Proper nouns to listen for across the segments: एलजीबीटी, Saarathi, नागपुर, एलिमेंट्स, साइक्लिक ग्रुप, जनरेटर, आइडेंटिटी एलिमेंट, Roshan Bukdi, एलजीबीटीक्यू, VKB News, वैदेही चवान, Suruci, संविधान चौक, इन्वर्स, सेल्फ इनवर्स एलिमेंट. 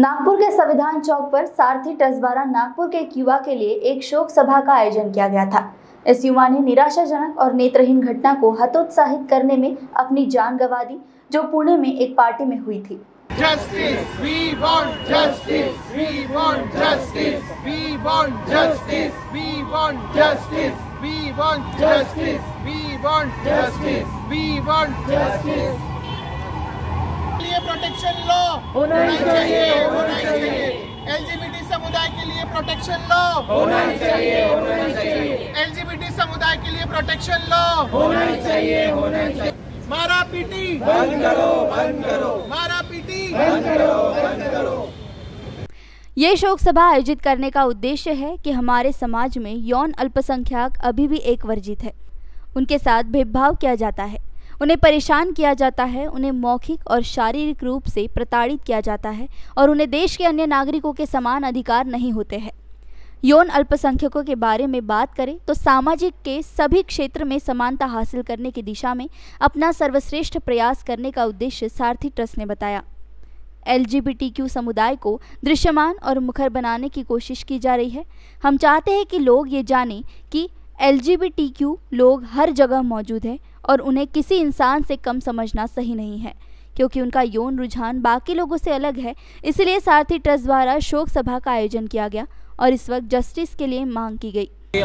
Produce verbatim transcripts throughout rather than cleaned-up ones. नागपुर के संविधान चौक पर सारथी टसबारा नागपुर के युवा के लिए एक शोक सभा का आयोजन किया गया था। इस युवा ने निराशाजनक और नेत्रहीन घटना को हतोत्साहित करने में अपनी जान गंवा दी, जो पुणे में एक पार्टी में हुई थी। Justice, we want justice, we want justice, we want justice, we want justice, we want justice, we want justice, we want justice. के लिए प्रोटेक्शन लॉ होना ही चाहिए, होना ही चाहिए। एलजीबीटी समुदाय के लिए प्रोटेक्शन लॉ होना ही चाहिए, होना ही चाहिए। एलजीबीटी समुदाय के लिए प्रोटेक्शन लॉ होना ही चाहिए, होना ही चाहिए। मारा पीटी बंद करो, बंद करो, मारा पीटी बंद करो, बंद करो। ये शोक सभा आयोजित करने का उद्देश्य है कि हमारे समाज में यौन अल्पसंख्यक अभी भी एक वर्जित है, उनके साथ भेदभाव किया जाता है, उन्हें परेशान किया जाता है, उन्हें मौखिक और शारीरिक रूप से प्रताड़ित किया जाता है और उन्हें देश के अन्य नागरिकों के समान अधिकार नहीं होते हैं। यौन अल्पसंख्यकों के बारे में बात करें तो सामाजिक के सभी क्षेत्र में समानता हासिल करने की दिशा में अपना सर्वश्रेष्ठ प्रयास करने का उद्देश्य सारथी ट्रस्ट ने बताया। एलजीबीटीक्यू समुदाय को दृश्यमान और मुखर बनाने की कोशिश की जा रही है। हम चाहते हैं कि लोग ये जानें कि एलजीबीटीक्यू लोग हर जगह मौजूद हैं और उन्हें किसी इंसान से कम समझना सही नहीं है, क्योंकि उनका यौन रुझान बाकी लोगों से अलग है। इसलिए सारथी ट्रस्ट द्वारा शोक सभा का आयोजन किया गया और इस वक्त जस्टिस के लिए मांग की गई।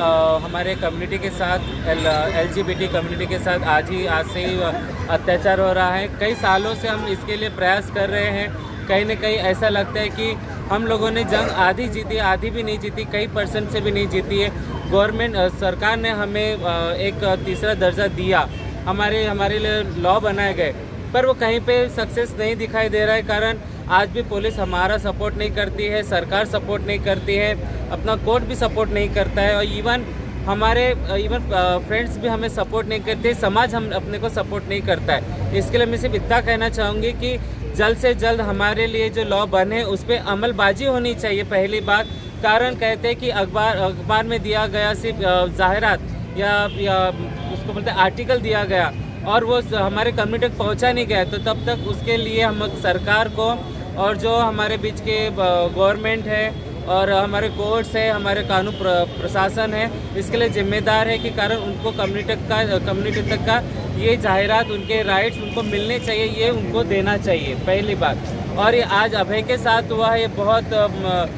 हमारे कम्युनिटी के साथ, एलजीबीटी कम्युनिटी के साथ आज ही आज से ही अत्याचार हो रहा है। कई सालों से हम इसके लिए प्रयास कर रहे हैं। कहीं ना कहीं ऐसा लगता है कि हम लोगों ने जंग आधी जीती, आधी भी नहीं जीती, कई परसेंट से भी नहीं जीती है। गवर्नमेंट सरकार ने हमें एक तीसरा दर्जा दिया, हमारे हमारे लिए लॉ बनाए गए, पर वो कहीं पे सक्सेस नहीं दिखाई दे रहा है। कारण आज भी पुलिस हमारा सपोर्ट नहीं करती है, सरकार सपोर्ट नहीं करती है, अपना कोर्ट भी सपोर्ट नहीं करता है और इवन हमारे इवन फ्रेंड्स भी हमें सपोर्ट नहीं करते, समाज हम अपने को सपोर्ट नहीं करता है। इसके लिए मैं सिर्फ इतना कहना चाहूँगी कि जल्द से जल्द हमारे लिए जो लॉ बने उस पर अमलबाजी होनी चाहिए पहली बात। कारण कहते हैं कि अखबार अखबार में दिया गया सिर्फ जाहिरात या, या उसको बोलते आर्टिकल दिया गया और वो हमारे कम्युनिटी तक पहुँचा नहीं गया, तो तब तक उसके लिए हम सरकार को और जो हमारे बीच के गवर्नमेंट है और हमारे कोर्ट्स है, हमारे कानून प्रशासन है, इसके लिए जिम्मेदार है कि कारण उनको कम्युनिटी तक का कम्युनिटी तक का ये जाहिरात, उनके राइट्स उनको मिलने चाहिए, ये उनको देना चाहिए पहली बात। और ये आज अभय के साथ हुआ है, ये बहुत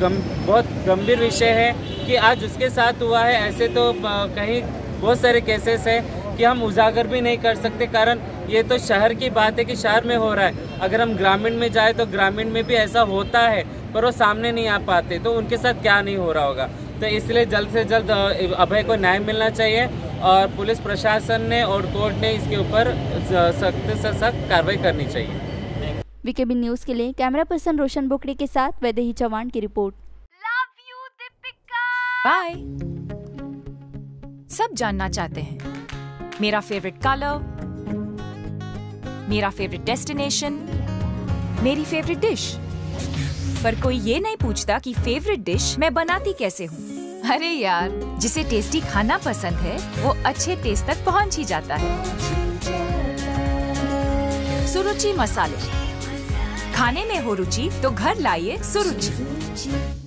गम, बहुत गंभीर विषय है कि आज उसके साथ हुआ है। ऐसे तो कहीं बहुत सारे केसेस है कि हम उजागर भी नहीं कर सकते, कारण ये तो शहर की बात है कि शहर में हो रहा है। अगर हम ग्रामीण में जाए तो ग्रामीण में भी ऐसा होता है, पर वो सामने नहीं आ पाते, तो उनके साथ क्या नहीं हो रहा होगा। तो इसलिए जल्द से जल्द अभय को न्याय मिलना चाहिए और पुलिस प्रशासन ने और कोर्ट ने इसके ऊपर सख्त से सख्त कार्रवाई करनी चाहिए। वीकेबी न्यूज़ के लिए कैमरा पर्सन रोशन बुकड़ी के साथ वैदेही चवान की रिपोर्ट। बाय। सब जानना चाहते हैं मेरा फेवरेट कलर, मेरा फेवरेट डेस्टिनेशन, मेरी फेवरेट डिश, पर कोई ये नहीं पूछता कि फेवरेट डिश मैं बनाती कैसे हूँ। अरे यार, जिसे टेस्टी खाना पसंद है वो अच्छे टेस्ट तक पहुँच ही जाता है। सुरुचि मसाले, खाने में हो रुचि तो घर लाइए सुरुचि।